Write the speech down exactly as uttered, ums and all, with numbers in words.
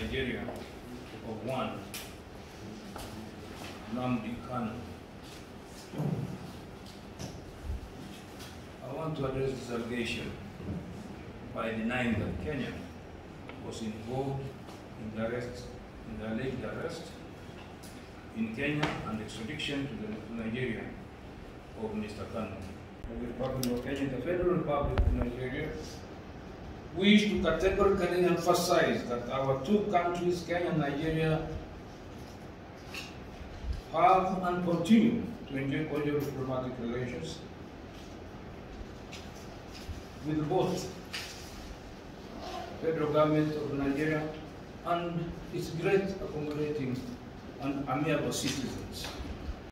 Nigeria of one, Nnamdi Kanu. I want to address this allegation by denying that Kenya was involved in the arrest, in the alleged arrest in Kenya and extradition to, the, to Nigeria of Mister Kanu. The Republic of Kenya, the Federal Republic of Nigeria, wish to categorically emphasize that our two countries, Kenya and Nigeria, have and continue to enjoy cordial diplomatic relations with both the federal government of Nigeria and its great accommodating and amiable citizens.